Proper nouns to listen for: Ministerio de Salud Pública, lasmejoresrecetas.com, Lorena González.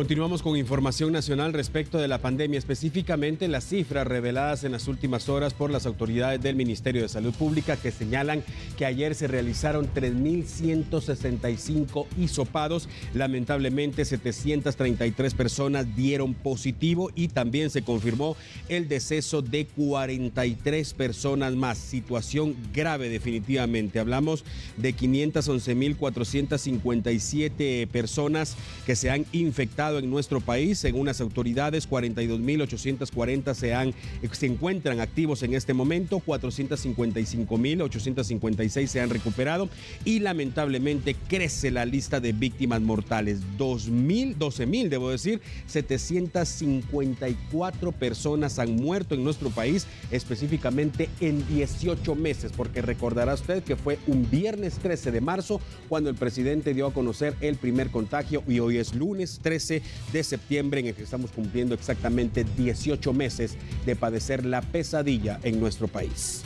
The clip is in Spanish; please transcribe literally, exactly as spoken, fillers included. Continuamos con información nacional respecto de la pandemia, específicamente las cifras reveladas en las últimas horas por las autoridades del Ministerio de Salud Pública, que señalan que ayer se realizaron tres mil ciento sesenta y cinco hisopados. Lamentablemente, setecientas treinta y tres personas dieron positivo y también se confirmó el deceso de cuarenta y tres personas más. Situación grave definitivamente. Hablamos de quinientas once mil cuatrocientas cincuenta y siete personas que se han infectado en nuestro país. Según las autoridades, cuarenta y dos mil ochocientos cuarenta se, han, se encuentran activos en este momento, cuatrocientos cincuenta y cinco mil ochocientos cincuenta y seis se han recuperado y lamentablemente crece la lista de víctimas mortales. doce mil, debo decir, setecientas cincuenta y cuatro personas han muerto en nuestro país, específicamente en dieciocho meses, porque recordará usted que fue un viernes trece de marzo cuando el presidente dio a conocer el primer contagio y hoy es lunes trece de septiembre, en el que estamos cumpliendo exactamente dieciocho meses de padecer la pesadilla en nuestro país.